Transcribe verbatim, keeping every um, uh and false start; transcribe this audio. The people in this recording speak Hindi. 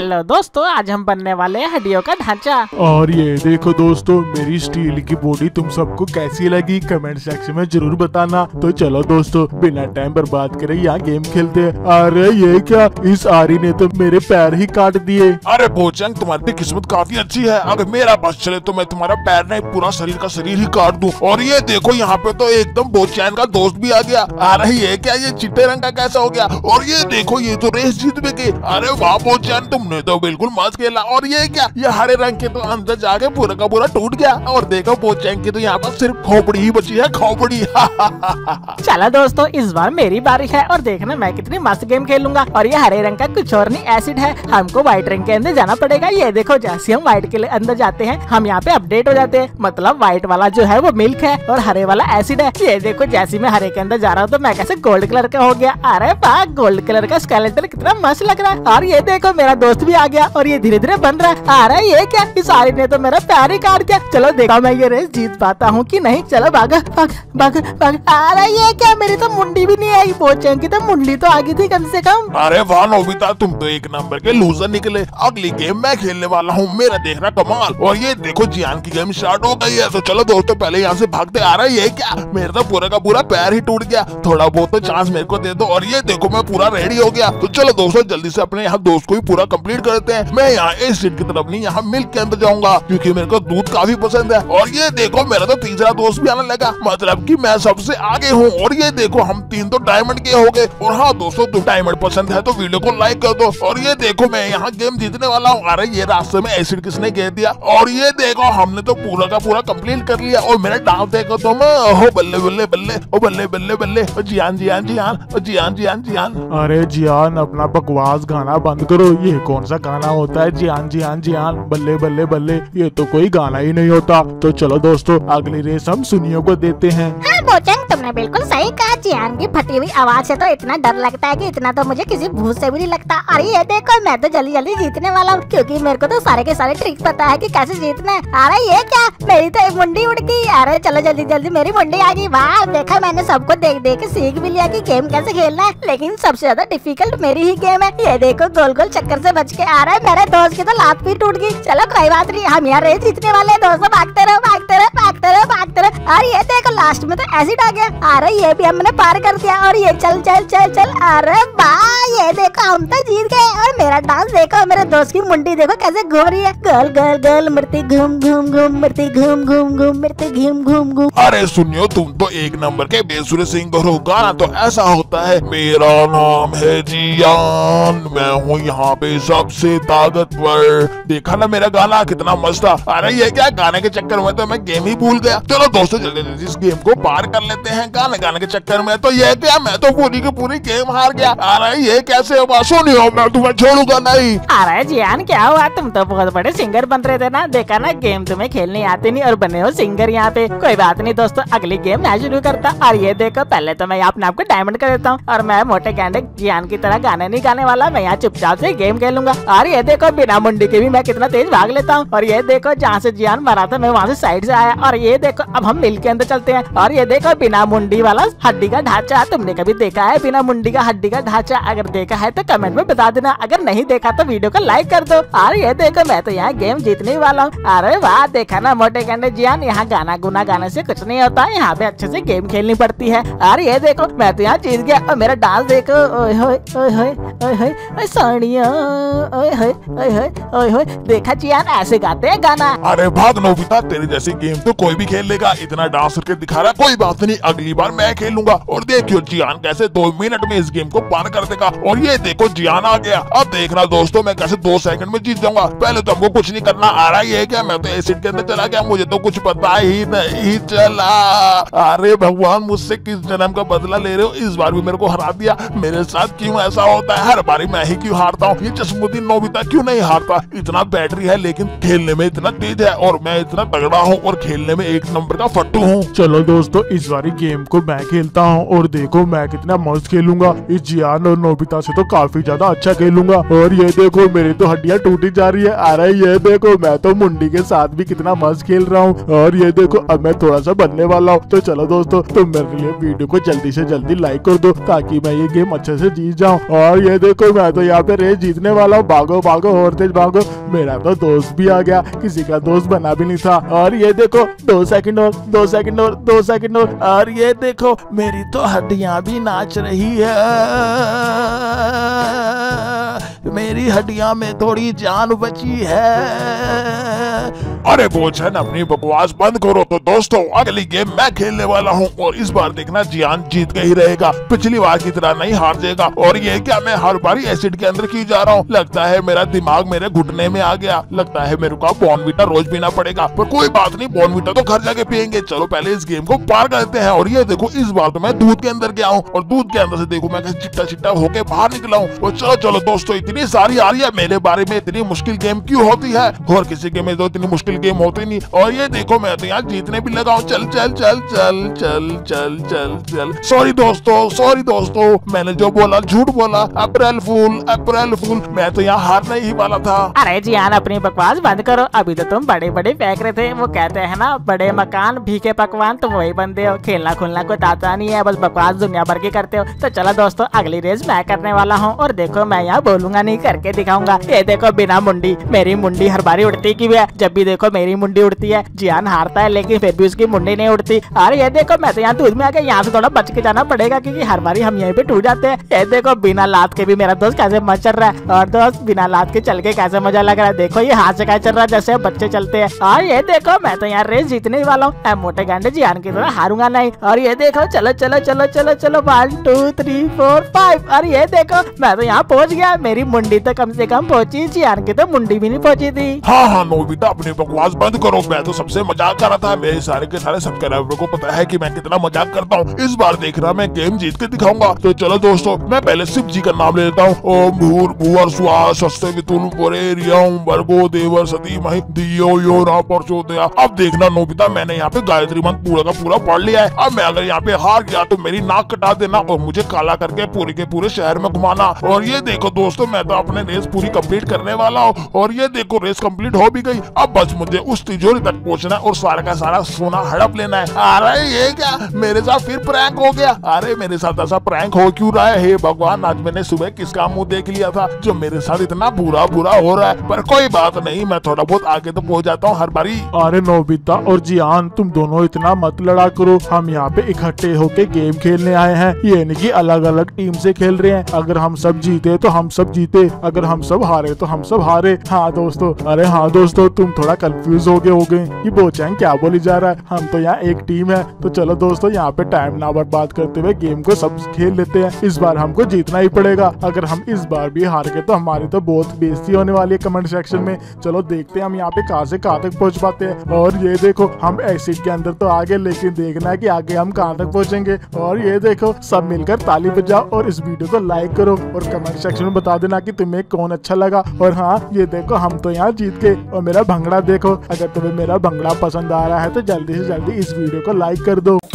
हेलो दोस्तों, आज हम बनने वाले हैं हड्डियों का ढांचा। और ये देखो दोस्तों, मेरी स्टील की बॉडी तुम सबको कैसी लगी कमेंट सेक्शन में जरूर बताना। तो चलो दोस्तों, बिना टाइम बर्बाद करे यहाँ गेम खेलते हैं। अरे ये क्या, इस आरी ने तो मेरे पैर ही काट दिए। अरे भोचंग, तुम्हारी किस्मत काफी अच्छी है। अगर मेरा बस चले तो मैं तुम्हारा पैर नहीं, पूरा शरीर का शरीर ही काट दूं। और ये देखो, यहाँ पे तो एकदम भोचंग का दोस्त भी आ गया। आ रही है क्या, ये चिट्टे रंग का कैसा हो गया। और ये देखो, ये तो रेस जीत भी गई। अरे वाह भोचंग, तुमने तो बिल्कुल मस्त खेला। और ये क्या, ये हरे रंग के तो अंदर जाके पूरा का पूरा टूट गया। और देखो भोचंग की तो यहाँ पर सिर्फ खोपड़ी ही बची है, खोपड़ी। चलो दोस्तों, इस बार मेरी बारी है और देखना मैं कितनी मस्त गेम खेलूंगा। और ये हरे रंग का कुछ और नहीं एसिड है, हमको व्हाइट रंग के अंदर जाना पड़ेगा। ये देखो, जैसे हम व्हाइट के अंदर जाते हैं हम यहाँ पे अपडेट हो जाते हैं। मतलब व्हाइट वाला जो है वो मिल्क है और हरे वाला एसिड है। ये देखो, जैसे मैं हरे के अंदर जा रहा हूँ तो मैं कैसे गोल्ड कलर का हो गया। अरे वाह, गोल्ड कलर का स्केलेटन कितना मस्त लग रहा है। और ये देखो, मेरा दोस्त भी आ गया और ये धीरे धीरे बन रहा है। आ रहा है ये क्या, इस आरी ने तो मेरा प्यार ही काट दिया। चलो देखा मैं ये रेस जीत पाता हूँ कि नहीं। चलो भागा भागा भागा भागा। आ रहा है ये क्या, मेरी तो मुंडी भी नहीं आई। भोचंग की तो मुंडी तो आ गई थी कम से कम। अरे वाह नोबिता, तुम तो एक नंबर के लूजर निकले। अगली गेम मैं खेलने वाला हूँ, मेरा देखना कमाल। और ये देखो, जियान की गेम स्टार्ट हो गई है। तो चलो दोस्तों, पहले यहाँ से भागते। आ रहा है ये क्या, मेरा तो पूरा का पूरा पैर ही टूट गया। थोड़ा बहुत तो चांस मेरे को दे दो। और ये देखो, मैं पूरा रेडी हो गया। तो चलो दोस्तों, जल्दी से अपने यहाँ दोस्त को भी पूरा कंप्लीट करते हैं। मैं यहाँ एसिड की तरफ नहीं, यहाँ मिल्क के अंदर जाऊंगा क्योंकि मेरे को दूध काफी पसंद है। और ये देखो, मेरा तो तीसरा दोस्त भी आने लगा, मतलब कि मैं सबसे आगे हूँ। और ये देखो, हम तीन तो डायमंड के हो गए। और हाँ दोस्तों, तुम डायमंड पसंद है तो वीडियो को लाइक कर दो। और ये देखो, मैं यहाँ गेम जीतने वाला हूँ। अरे ये रास्ते में एसिड किसने कह दिया। और ये देखो, हमने तो पूरा का पूरा कम्प्लीट कर लिया। और मेरा डांस देखो तुम, ओहो बल्ले बल्ले बल्ले, ओ बल्ले बल्ले बल्ले, जियान जियान जियान जियान जियान जियान। अरे जियान, अपना बकवास गाना बंद करो। ये कौन सा गाना होता है, जियान जियान जियान बल्ले बल्ले बल्ले, ये तो कोई गाना ही नहीं होता। तो चलो दोस्तों, अगली रेस हम सुनियों को देते हैं। हाँ भोचंग, तुमने बिल्कुल सही कहा। जियान की फटी हुई आवाज से तो इतना डर लगता है कि इतना तो मुझे किसी भूत से भी नहीं लगता। अरे ये देखो, मैं तो जल्दी जल्दी जीतने वाला हूँ क्योंकि मेरे को तो सारे के सारे ट्रिक पता है कि कैसे जीतना है। अरे ये क्या, मेरी तो मुंडी उड़ गई। अरे चलो जल्दी जल्दी, मेरी मुंडी आ गई। वाह देखा, मैंने सबको देख देख के सीख भी लिया कि गेम कैसे खेलना है। लेकिन सबसे ज्यादा डिफिकल्ट मेरी ही गेम है। ये देखो, गोल गोल चक्कर से बच के आ रहा है। मेरे दोस्त की तो लात भी टूट गई। चलो कोई बात नहीं, हम यहाँ रेस जीतने वाले हैं। दोस्तों भागते रहो भागते रहो भागते रहो भागते रहो। और ये देखो, लास्ट में तो एसिड आ गया। अरे ये भी हमने पार कर दिया। और ये चल चल चल चल। अरे वाह, ये देखो, हम तो जीत गए। और मेरा डांस देखो, मेरे दोस्त की मुंडी देखो कैसे घूम रही है। गोल गोल गोल मूर्ति घूम घूम घूम, मूर्ति घूम घूम घूम, मूर्ति घूम घूम घूम। अरे सुनियो, तुम तो एक नंबर के बेसुरे सिंगर हो। गाना तो ऐसा होता है, मेरा नाम है जियान, मैं हूँ यहाँ पे सबसे ताकतवर। देखा ना, मेरा गाना कितना मस्त था। अरे ये क्या, गाने के चक्कर में तो मैं गेम ही भूल गया। चलो दोस्तों, जल्दी जल्दी इस गेम को पार कर लेते हैं। गाने गाने के चक्कर में तो ये क्या, मैं तो पूरी की पूरी गेम हार गया। अरे ये कैसे हुआ, सुनियो मैं तुम्हें छोड़ूंगा नहीं। अरे जियान क्या हुआ, तुम तो बहुत बड़े सिंगर बन रहे थे ना। देखा ना, गेम तुम्हें खेलने आते नहीं और बने हो सिंगर यहाँ पे। कोई बात नहीं दोस्तों, अगली गेम मैं शुरू करता। और ये देखो, पहले तो मैं अपने आपको डायमंड कर देता हूँ। और मैं मोटे गैंडे जियान की तरह गाने नहीं गाने वाला। मैं यहाँ चुपचाप से गेम खेलूंगा। और ये देखो, बिना मुंडी के भी मैं कितना तेज भाग लेता हूँ। और ये देखो, जहाँ से जियान मरा था मैं वहाँ से साइड से आया। और ये देखो, अब हम मिल के अंदर चलते हैं। और ये देखो, बिना मुंडी वाला हड्डी का ढांचा। तुमने कभी देखा है बिना मुंडी का हड्डी का ढांचा? अगर देखा है तो कमेंट में बता देना। अगर नहीं देखा तो वीडियो को लाइक कर दो। और ये देखो, मैं तो यहाँ गेम जीतने वाला हूँ। अरे वाह, देखा ना मोटे गैंडे जियान, यहाँ गाना गुना गाने से कुछ नहीं होता, यहाँ पे अच्छे से गेम खेलनी पड़ती है। और ये देखो, मैं तो यहाँ जीत गया। और मेरा डांस देखो, देखा जियान ऐसे गाते हैं गाना। अरे भाग नोबिता, तेरे जैसी गेम तो कोई भी खेल लेगा। इतना डांस करके दिखा रहा, कोई बात नहीं, अगली बार मैं खेलूंगा। और देखियो जियान कैसे दो मिनट में इस गेम को पार कर देगा। और ये देखो, जियान आ गया। अब देखना दोस्तों, मैं कैसे दो सेकंड में जीत जाऊंगा। पहले तो हमको कुछ नहीं करना। आ रहा है क्या, मैं तो एसिड के अंदर चला गया, मुझे तो कुछ पता ही नहीं चला। अरे भगवान, मुझसे किस जन्म का बदला ले रहे हो, इस बार भी मेरे को हरा दिया। मेरे साथ क्यों ऐसा होता है, हर बारी मैं ही क्यों हारता हूँ। ये चश्मुद्दीन नोबिता क्यों नहीं हारता। इतना बैटरी है लेकिन खेलने में इतना तेज है, और मैं इतना तगड़ा हूँ और खेलने में एक नंबर का फट्टू हूँ। चलो दोस्तों, इस बारी गेम को मैं खेलता हूँ और देखो मैं कितना मस्त खेलूंगा। इस जियान और नोबिता से तो काफी ज्यादा अच्छा खेलूंगा। और ये देखो मेरी तो हड्डियाँ टूटी जा रही है। अरे ये देखो मैं तो मुंडी के साथ भी कितना मस्त खेल रहा हूँ। और ये देखो अब मैं थोड़ा सा बनने वाला हूँ। तो चलो दोस्तों तुम मेरे लिए वीडियो को जल्दी से जल्दी लाइक कर दो ताकि मैं ये गेम अच्छे से जीत जाऊँ। और ये देखो मैं तो यहाँ पे रेस जीतने वाला हूँ। भागो भागो और तेज भागो। मेरा तो दोस्त भी आ गया, किसी का दोस्त बना भी नहीं था। और ये देखो दो सेकंड और दो सेकंड और दो सेकंड और और ये देखो मेरी तो हड्डियां भी नाच रही है। मेरी हड्डियां में थोड़ी जान बची है। अरे बोलचन अपनी बकवास बंद करो। तो दोस्तों अगली गेम मैं खेलने वाला हूँ और इस बार देखना जियान जीत के ही रहेगा, पिछली बार की तरह नहीं हार जाएगा। और ये क्या मैं हर बार एसिड के अंदर की जा रहा हूँ। लगता है मेरा दिमाग मेरे घुटने में आ गया। लगता है मेरे को बॉर्नविटा रोज पीना पड़ेगा, पर कोई बात नहीं, बॉर्नविटा तो घर जाके पियेंगे। चलो पहले इस गेम को पार करते हैं। और ये देखो इस बार तो मैं दूध के अंदर गया हूँ और दूध के अंदर से देखो मैं चिट्टा चिट्टा होके बाहर निकला हूँ। और चलो चलो दोस्तों इतनी सारी आ रही है, मेरे बारे में इतनी मुश्किल गेम क्यों होती है? और किसी के में तो इतनी मुश्किल गेम होती नहीं। और ये देखो मैं तो यहाँ जीतने भी लगा हूँ। चल चल चल चल चल चल चल चल सॉरी दोस्तों, सॉरी दोस्तों मैंने जो बोला झूठ बोला। अप्रैल फूल, अप्रैल फूल, मैं तो यहाँ हारने ही वाला था। अरे जियान अपनी बकवास बंद करो। अभी तो तुम बड़े बड़े फेंक रहे थे। वो कहते हैं ना बड़े मकान भीखे पकवान, तुम वही बंदे हो। खेलना खुलना कोई आता नहीं है, बस बकवास दुनिया भर की करते हो। तो चलो दोस्तों अगली रेस मैं करने वाला हूँ। और देखो मैं यहाँ बोलूंगा नहीं, करके दिखाऊंगा। ये देखो बिना मुंडी, मेरी मुंडी हर बारी उड़ती की है। जब भी देखो मेरी मुंडी उड़ती है। जियान हारता है लेकिन फिर भी उसकी मुंडी नहीं उड़ती। अरे ये देखो मैं तो यहाँ दूध में आके यहाँ से थोड़ा बच के जाना पड़ेगा क्योंकि हर बारी हम यहीं पे टूट जाते हैं। ये देखो बिना लात के भी मेरा दोस्त कैसे मस्त चल रहा है। और दोस्त बिना लात के चल के कैसे मजा लग रहा है। देखो ये हाथ से कैसे चल रहा है जैसे बच्चे चलते हैं। और ये देखो मैं तो यार रेस जीतने वाला हूँ। मैं मोटे गांडे जियान की तरह हारूंगा नहीं। और ये देखो चलो चलो चलो चलो चलो one two three four five. और ये देखो मैं तो यहाँ पहुँच गया। मेरी मुंडी तो कम से कम पहुँची, जियान की तो मुंडी भी नहीं पहुँची थी। हाँ हाँ नोबिता अपनी बकवास बंद करो। मैं तो सबसे मजाक कर रहा था। मेरे सारे के सारे सब्सक्राइबर को पता है कि मैं कितना मजाक करता हूँ। इस बार देख रहा मैं गेम जीत के दिखाऊंगा। तो चलो दोस्तों मैं पहले शिव जी का नाम ले लेता हूँ। ओम भूर भुवर स्वाहा सस्ते वितुल परे रियम वर्गो देवर सती महि दियो यो रा परचोदया। अब देखना नोबिता मैंने यहाँ पे गायत्री मंत्र पूरा का पूरा पढ़ लिया है। अब मैं अगर यहाँ पे हार गया तो मेरी नाक कटा देना और मुझे काला करके पूरे के पूरे शहर में घुमाना। और ये देखो दोस्तों मैं तो अपने रेस पूरी कम्प्लीट करने वाला हूँ। और ये देखो रेस कम्प्लीट हो भी गई। अब बस मुझे उस तिजोरी तक पहुँचना और सारा का सारा सोना हड़प लेना है। अरे ये क्या मेरे साथ फिर प्रैंक हो गया। अरे मेरे साथ ऐसा प्रैंक हो क्यों रहा है? हे भगवान आज मैंने सुबह किसका मुंह देख लिया था जो मेरे साथ इतना बुरा बुरा हो रहा है। पर कोई बात नहीं, मैं थोड़ा बहुत आगे तो पहुंच जाता हूँ हर बारी। अरे नोबिता और जियान तुम दोनों इतना मत लड़ा करो। हम यहाँ पे इकट्ठे होके गेम खेलने आए हैं, ये नहीं कि अलग अलग टीम से खेल रहे हैं। अगर हम सब जीते तो हम सब जीते, अगर हम सब हारे तो हम सब हारे। हाँ दोस्तों, अरे हाँ दोस्तों तुम थोड़ा कंफ्यूज हो गए हो गए कि बोचैन क्या बोली जा रहा है। हम तो यहाँ एक टीम है। तो चलो दोस्तों यहाँ पे टाइम ना बर्बाद करते हुए गेम को सब खेल लेते हैं। इस बार हमको जीतना ही पड़ेगा। अगर हम इस बार भी हार गए तो हमारी तो बहुत बेइज्जती होने वाली है कमेंट सेक्शन में। चलो देखते हैं हम यहाँ पे कहाँ से कहाँ तक पहुँच पाते हैं। और ये देखो हम एसिड के अंदर तो आ गए, लेकिन देखना है कि आगे हम कहाँ तक पहुँचेंगे। और ये देखो सब मिलकर ताली बजाओ और इस वीडियो को लाइक करो और कमेंट सेक्शन में बता देना कि तुम्हें कौन अच्छा लगा। और हाँ ये देखो हम तो यहाँ जीत गए। और मेरा भंगड़ा देखो। अगर तुम्हें मेरा भंगड़ा पसंद आ रहा है तो जल्दी से जल्दी इस वीडियो को लाइक कर दो।